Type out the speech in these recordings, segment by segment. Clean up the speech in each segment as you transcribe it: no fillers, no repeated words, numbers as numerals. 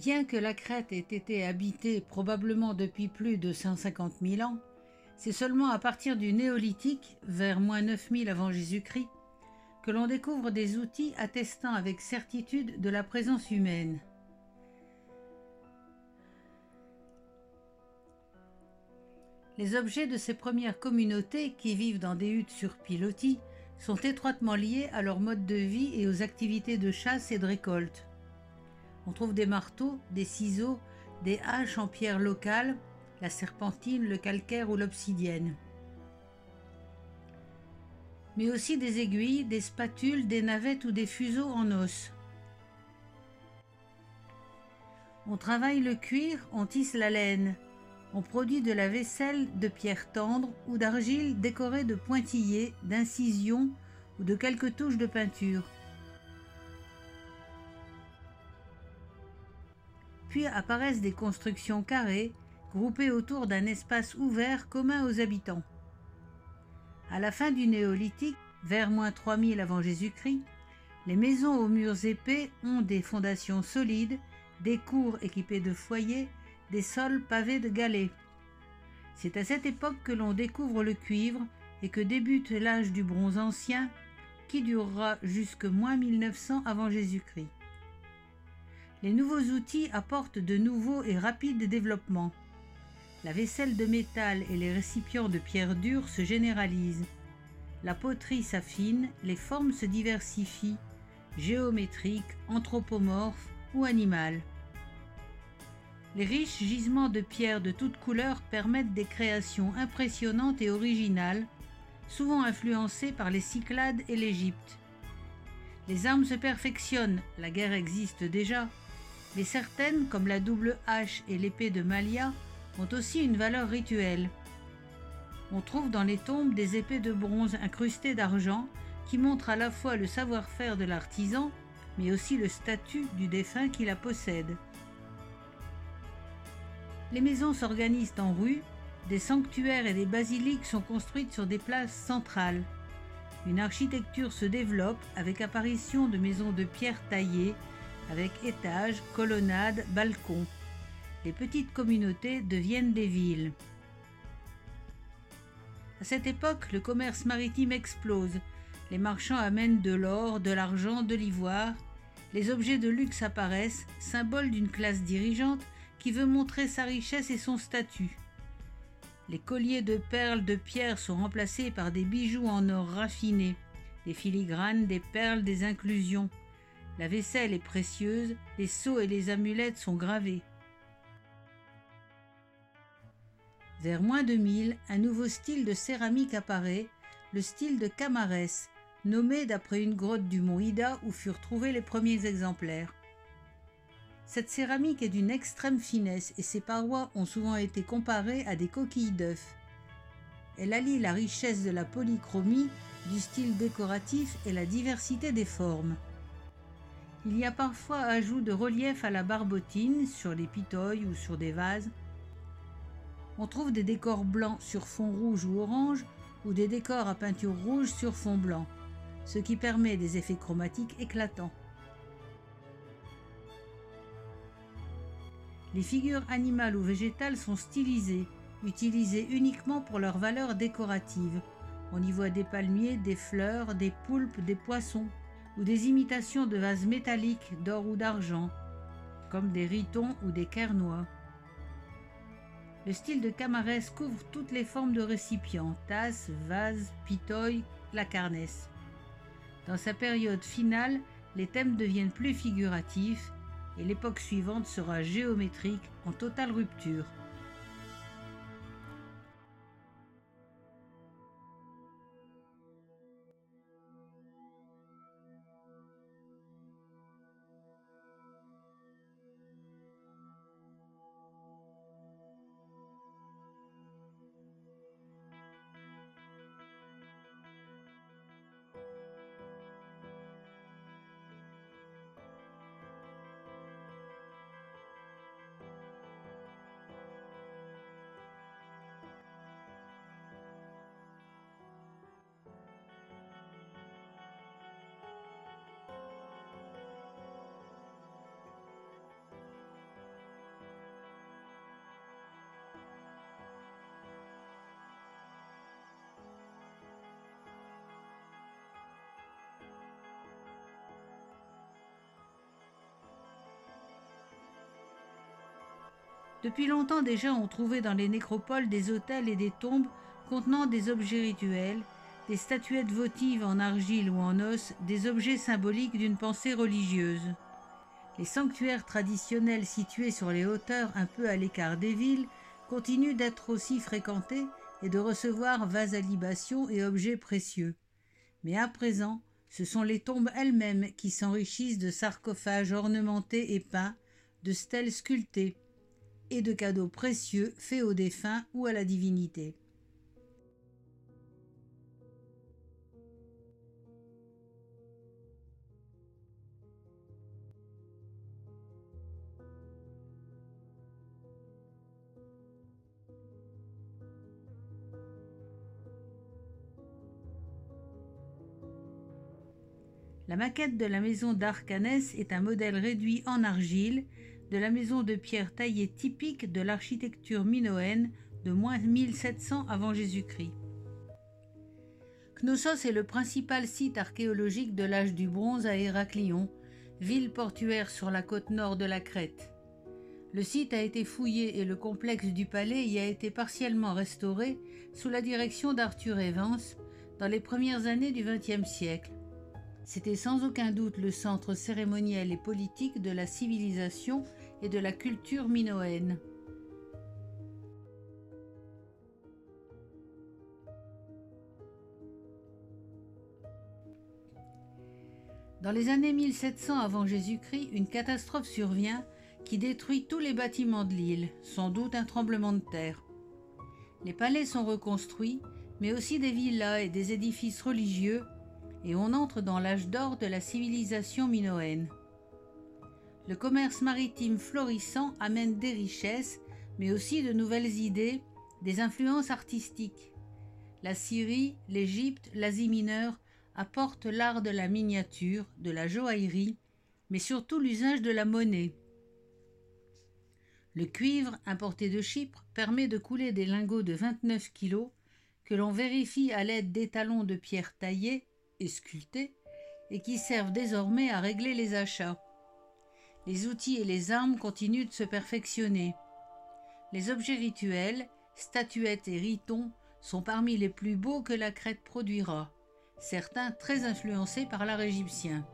Bien que la Crète ait été habitée probablement depuis plus de 150 000 ans, c'est seulement à partir du Néolithique, vers moins 9000 avant Jésus-Christ, que l'on découvre des outils attestant avec certitude de la présence humaine. Les objets de ces premières communautés, qui vivent dans des huttes sur pilotis, sont étroitement liés à leur mode de vie et aux activités de chasse et de récolte. On trouve des marteaux, des ciseaux, des haches en pierre locale, la serpentine, le calcaire ou l'obsidienne. Mais aussi des aiguilles, des spatules, des navettes ou des fuseaux en os. On travaille le cuir, on tisse la laine. On produit de la vaisselle de pierre tendre ou d'argile décorée de pointillés, d'incisions ou de quelques touches de peinture. Puis apparaissent des constructions carrées, groupés autour d'un espace ouvert commun aux habitants. À la fin du Néolithique, vers moins 3000 avant Jésus-Christ, les maisons aux murs épais ont des fondations solides, des cours équipées de foyers, des sols pavés de galets. C'est à cette époque que l'on découvre le cuivre et que débute l'âge du bronze ancien, qui durera jusque moins 1900 avant Jésus-Christ. Les nouveaux outils apportent de nouveaux et rapides développements. La vaisselle de métal et les récipients de pierre dure se généralisent. La poterie s'affine, les formes se diversifient, géométriques, anthropomorphes ou animales. Les riches gisements de pierres de toutes couleurs permettent des créations impressionnantes et originales, souvent influencées par les Cyclades et l'Égypte. Les armes se perfectionnent, la guerre existe déjà, mais certaines, comme la double hache et l'épée de Malia, ont aussi une valeur rituelle. On trouve dans les tombes des épées de bronze incrustées d'argent qui montrent à la fois le savoir-faire de l'artisan, mais aussi le statut du défunt qui la possède. Les maisons s'organisent en rues, des sanctuaires et des basiliques sont construites sur des places centrales. Une architecture se développe avec apparition de maisons de pierre taillées, avec étages, colonnades, balcons. Les petites communautés deviennent des villes. À cette époque, le commerce maritime explose. Les marchands amènent de l'or, de l'argent, de l'ivoire. Les objets de luxe apparaissent, symboles d'une classe dirigeante qui veut montrer sa richesse et son statut. Les colliers de perles de pierre sont remplacés par des bijoux en or raffiné, des filigranes, des perles, des inclusions. La vaisselle est précieuse, les sceaux et les amulettes sont gravés. Vers moins 2000, un nouveau style de céramique apparaît, le style de Camarès, nommé d'après une grotte du mont Ida où furent trouvés les premiers exemplaires. Cette céramique est d'une extrême finesse et ses parois ont souvent été comparées à des coquilles d'œufs. Elle allie la richesse de la polychromie, du style décoratif et la diversité des formes. Il y a parfois ajout de relief à la barbotine, sur les pitoyes ou sur des vases. On trouve des décors blancs sur fond rouge ou orange, ou des décors à peinture rouge sur fond blanc, ce qui permet des effets chromatiques éclatants. Les figures animales ou végétales sont stylisées, utilisées uniquement pour leur valeur décorative. On y voit des palmiers, des fleurs, des poulpes, des poissons, ou des imitations de vases métalliques d'or ou d'argent, comme des ritons ou des cairnois. Le style de Camarès couvre toutes les formes de récipients, tasses, vases, pitoyes, lacarnès. Dans sa période finale, les thèmes deviennent plus figuratifs et l'époque suivante sera géométrique, en totale rupture. Depuis longtemps déjà, on trouvait dans les nécropoles des autels et des tombes contenant des objets rituels, des statuettes votives en argile ou en os, des objets symboliques d'une pensée religieuse. Les sanctuaires traditionnels situés sur les hauteurs un peu à l'écart des villes continuent d'être aussi fréquentés et de recevoir vasalibations et objets précieux. Mais à présent, ce sont les tombes elles-mêmes qui s'enrichissent de sarcophages ornementés et peints, de stèles sculptées et de cadeaux précieux faits aux défunts ou à la divinité. La maquette de la maison d'Arcanès est un modèle réduit en argile de la maison de pierre taillée typique de l'architecture minoenne de moins 1700 avant Jésus-Christ. Knossos est le principal site archéologique de l'âge du bronze à Héraclion, ville portuaire sur la côte nord de la Crète. Le site a été fouillé et le complexe du palais y a été partiellement restauré sous la direction d'Arthur Evans dans les premières années du XXe siècle. C'était sans aucun doute le centre cérémoniel et politique de la civilisation et de la culture minoenne. Dans les années 1700 avant Jésus-Christ, une catastrophe survient qui détruit tous les bâtiments de l'île, sans doute un tremblement de terre. Les palais sont reconstruits, mais aussi des villas et des édifices religieux, et on entre dans l'âge d'or de la civilisation minoenne. Le commerce maritime florissant amène des richesses, mais aussi de nouvelles idées, des influences artistiques. La Syrie, l'Égypte, l'Asie mineure apportent l'art de la miniature, de la joaillerie, mais surtout l'usage de la monnaie. Le cuivre, importé de Chypre, permet de couler des lingots de 29 kg que l'on vérifie à l'aide d'étalons de pierre taillés et sculptés, et qui servent désormais à régler les achats. Les outils et les armes continuent de se perfectionner. Les objets rituels, statuettes et ritons sont parmi les plus beaux que la Crète produira, certains très influencés par l'art égyptien.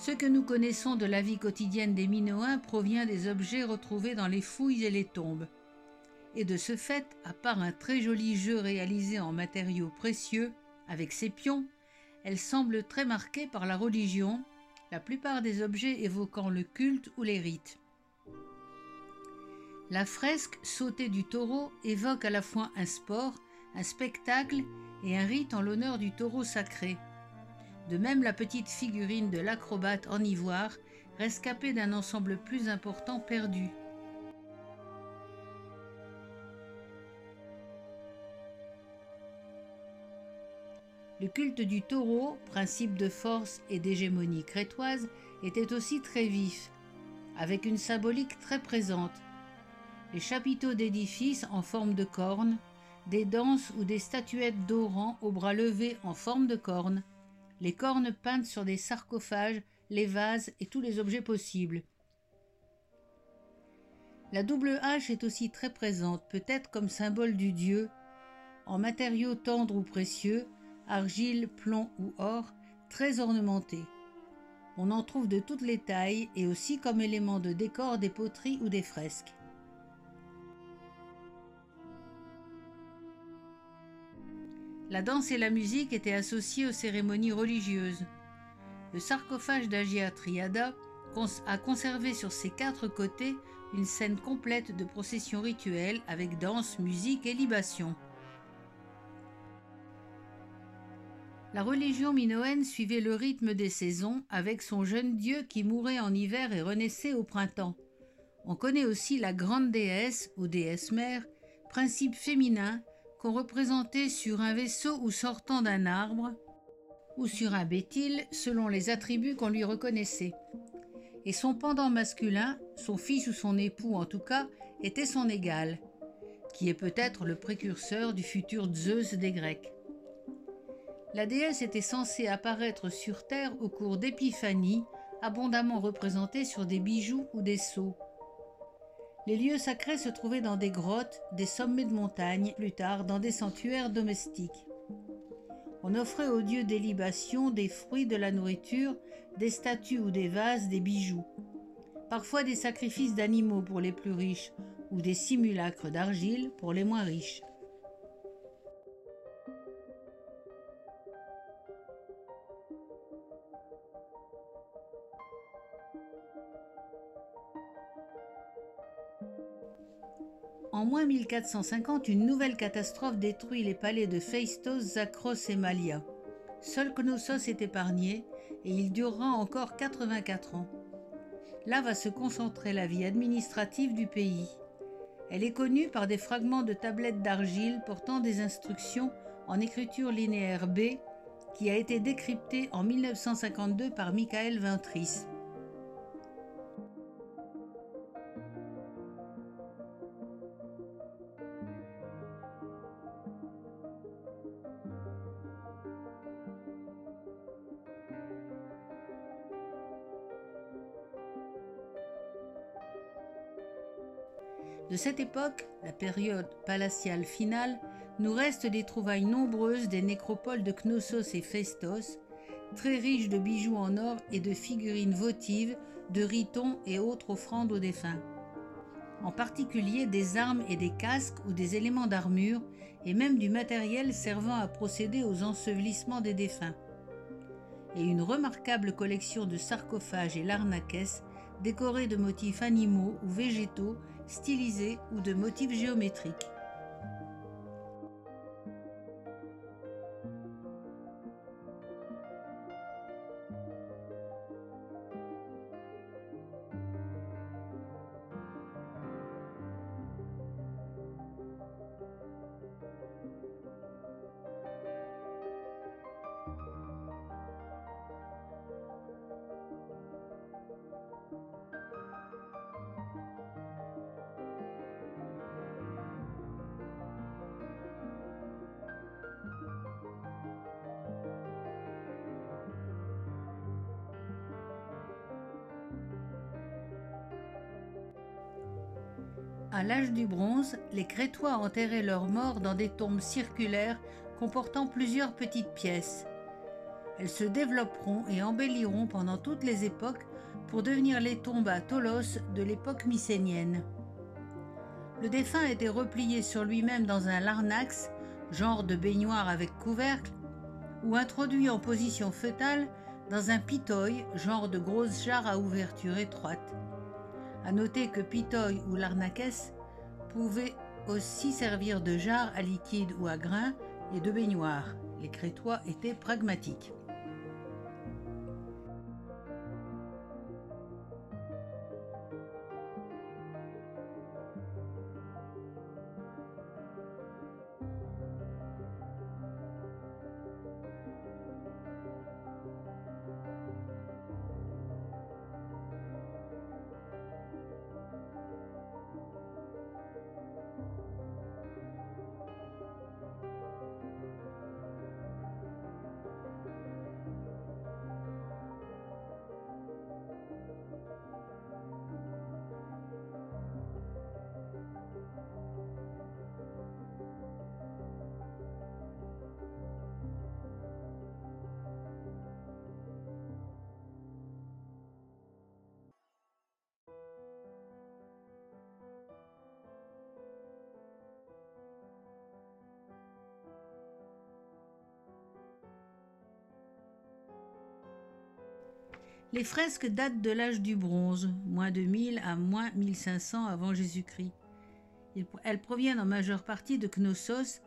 Ce que nous connaissons de la vie quotidienne des Minoens provient des objets retrouvés dans les fouilles et les tombes. Et de ce fait, à part un très joli jeu réalisé en matériaux précieux, avec ses pions, elle semble très marquée par la religion, la plupart des objets évoquant le culte ou les rites. La fresque sautée du taureau évoque à la fois un sport, un spectacle et un rite en l'honneur du taureau sacré. De même, la petite figurine de l'acrobate en ivoire, rescapée d'un ensemble plus important perdu. Le culte du taureau, principe de force et d'hégémonie crétoise, était aussi très vif, avec une symbolique très présente. Les chapiteaux d'édifices en forme de cornes, des danses ou des statuettes d'Oran aux bras levés en forme de cornes, les cornes peintes sur des sarcophages, les vases et tous les objets possibles. La double hache est aussi très présente, peut-être comme symbole du dieu, en matériaux tendres ou précieux, argile, plomb ou or, très ornementés. On en trouve de toutes les tailles et aussi comme élément de décor des poteries ou des fresques. La danse et la musique étaient associées aux cérémonies religieuses. Le sarcophage d'Agia Triada a conservé sur ses quatre côtés une scène complète de procession rituelle avec danse, musique et libation. La religion minoenne suivait le rythme des saisons avec son jeune dieu qui mourait en hiver et renaissait au printemps. On connaît aussi la grande déesse ou déesse mère, principe féminin, qu'on représentait sur un vaisseau ou sortant d'un arbre, ou sur un bétyle, selon les attributs qu'on lui reconnaissait. et son pendant masculin, son fils ou son époux en tout cas, était son égal, qui est peut-être le précurseur du futur Zeus des Grecs. La déesse était censée apparaître sur Terre au cours d'épiphanies, abondamment représentées sur des bijoux ou des sceaux. Les lieux sacrés se trouvaient dans des grottes, des sommets de montagnes, plus tard dans des sanctuaires domestiques. On offrait aux dieux des libations, des fruits, de la nourriture, des statues ou des vases, des bijoux. Parfois des sacrifices d'animaux pour les plus riches ou des simulacres d'argile pour les moins riches. En moins 1450, une nouvelle catastrophe détruit les palais de Phaistos, Zakros et Malia. Seul Knossos est épargné et il durera encore 84 ans. Là va se concentrer la vie administrative du pays. Elle est connue par des fragments de tablettes d'argile portant des instructions en écriture linéaire B qui a été décryptée en 1952 par Michael Ventris. De cette époque, la période palatiale finale, nous restent des trouvailles nombreuses des nécropoles de Knossos et Festos, très riches de bijoux en or et de figurines votives, de ritons et autres offrandes aux défunts. En particulier des armes et des casques ou des éléments d'armure et même du matériel servant à procéder aux ensevelissements des défunts. Et une remarquable collection de sarcophages et larnaques décorés de motifs animaux ou végétaux, stylisés ou de motifs géométriques. À l'âge du bronze, les Crétois enterraient leurs morts dans des tombes circulaires comportant plusieurs petites pièces. Elles se développeront et embelliront pendant toutes les époques pour devenir les tombes à tholos de l'époque mycénienne. Le défunt était replié sur lui-même dans un larnax, genre de baignoire avec couvercle, ou introduit en position fœtale dans un pitoy, genre de grosse jarre à ouverture étroite. A noter que pitoy ou larnaques pouvaient aussi servir de jarre à liquide ou à grains et de baignoire. Les Crétois étaient pragmatiques. Les fresques datent de l'âge du bronze, moins 2000 à moins 1500 avant Jésus-Christ. Elles proviennent en majeure partie de Knossos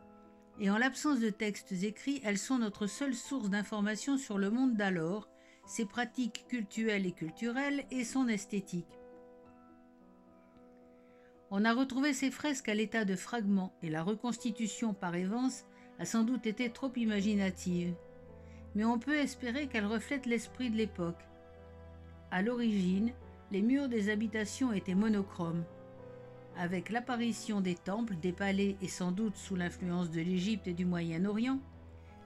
et en l'absence de textes écrits, elles sont notre seule source d'informations sur le monde d'alors, ses pratiques cultuelles et culturelles et son esthétique. On a retrouvé ces fresques à l'état de fragments et la reconstitution par Evans a sans doute été trop imaginative, mais on peut espérer qu'elles reflètent l'esprit de l'époque. À l'origine, les murs des habitations étaient monochromes. Avec l'apparition des temples, des palais et sans doute sous l'influence de l'Égypte et du Moyen-Orient,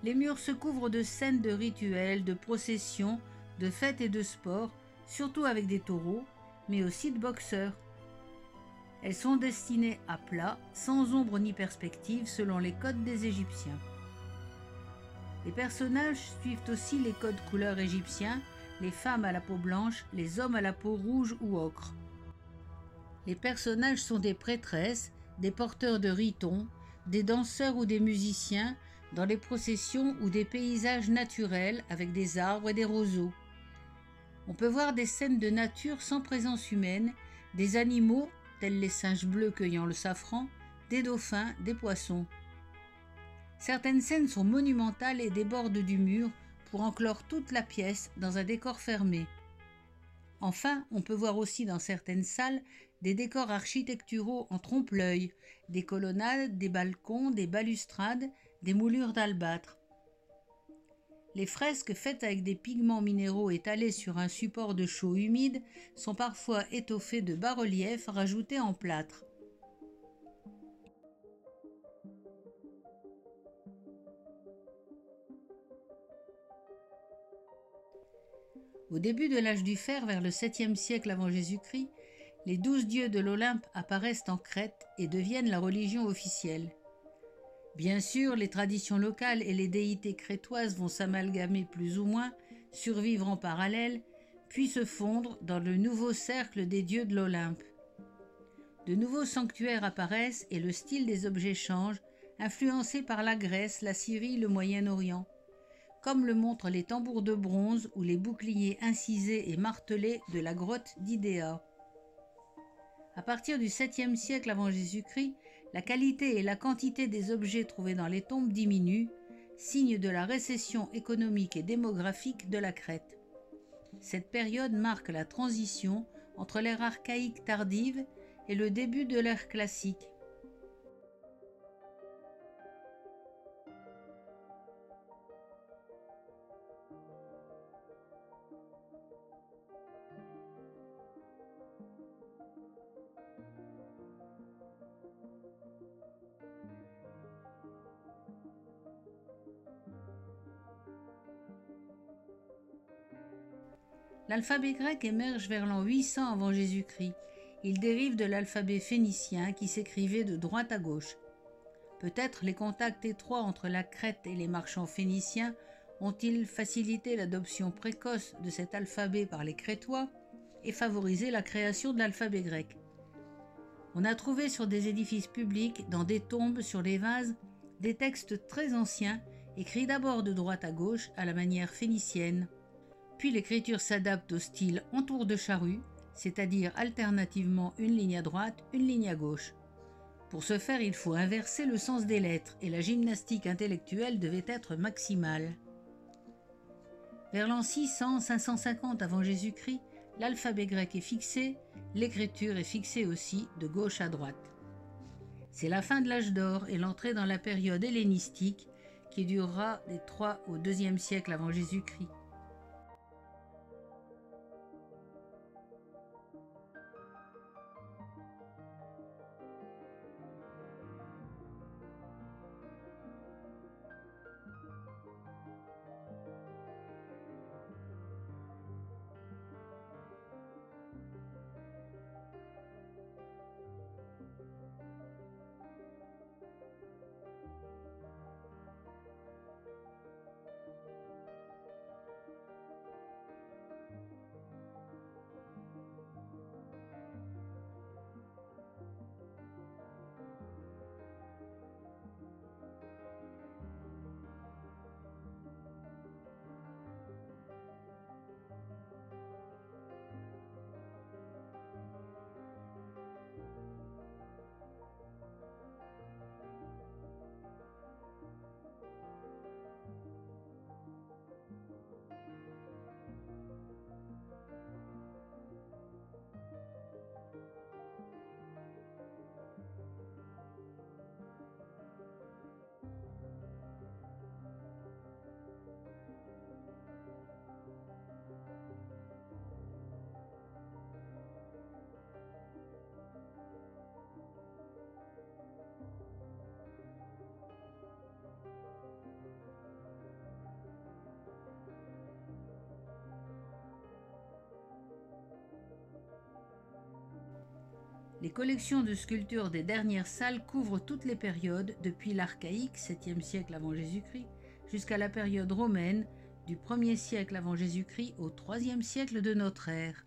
les murs se couvrent de scènes de rituels, de processions, de fêtes et de sports, surtout avec des taureaux, mais aussi de boxeurs. Elles sont destinées à plat, sans ombre ni perspective, selon les codes des Égyptiens. Les personnages suivent aussi les codes couleurs égyptiens, les femmes à la peau blanche, les hommes à la peau rouge ou ocre. Les personnages sont des prêtresses, des porteurs de ritons, des danseurs ou des musiciens, dans les processions ou des paysages naturels avec des arbres et des roseaux. On peut voir des scènes de nature sans présence humaine, des animaux, tels les singes bleus cueillant le safran, des dauphins, des poissons. Certaines scènes sont monumentales et débordent du mur pour enclore toute la pièce dans un décor fermé. Enfin, on peut voir aussi dans certaines salles des décors architecturaux en trompe-l'œil, des colonnades, des balcons, des balustrades, des moulures d'albâtre. Les fresques faites avec des pigments minéraux étalés sur un support de chaux humide sont parfois étoffées de bas-reliefs rajoutés en plâtre. Au début de l'âge du fer, vers le 7e siècle avant Jésus-Christ, les 12 dieux de l'Olympe apparaissent en Crète et deviennent la religion officielle. Bien sûr, les traditions locales et les déités crétoises vont s'amalgamer plus ou moins, survivre en parallèle, puis se fondre dans le nouveau cercle des dieux de l'Olympe. De nouveaux sanctuaires apparaissent et le style des objets change, influencé par la Grèce, la Syrie, le Moyen-Orient, comme le montrent les tambours de bronze ou les boucliers incisés et martelés de la grotte d'Idéa. À partir du 7e siècle avant Jésus-Christ, la qualité et la quantité des objets trouvés dans les tombes diminuent, signe de la récession économique et démographique de la Crète. Cette période marque la transition entre l'ère archaïque tardive et le début de l'ère classique. L'alphabet grec émerge vers l'an 800 avant Jésus-Christ. Il dérive de l'alphabet phénicien qui s'écrivait de droite à gauche. Peut-être les contacts étroits entre la Crète et les marchands phéniciens ont-ils facilité l'adoption précoce de cet alphabet par les Crétois et favorisé la création de l'alphabet grec. On a trouvé sur des édifices publics, dans des tombes, sur les vases, des textes très anciens, écrits d'abord de droite à gauche à la manière phénicienne. Puis l'écriture s'adapte au style en tour de charrue, c'est-à-dire alternativement une ligne à droite, une ligne à gauche. Pour ce faire, il faut inverser le sens des lettres et la gymnastique intellectuelle devait être maximale. Vers l'an 600-550 avant Jésus-Christ, l'alphabet grec est fixé, l'écriture est fixée aussi de gauche à droite. C'est la fin de l'âge d'or et l'entrée dans la période hellénistique qui durera des 3 au 2e siècle avant Jésus-Christ. Les collections de sculptures des dernières salles couvrent toutes les périodes, depuis l'archaïque 7e siècle avant Jésus-Christ jusqu'à la période romaine du 1er siècle avant Jésus-Christ au 3e siècle de notre ère.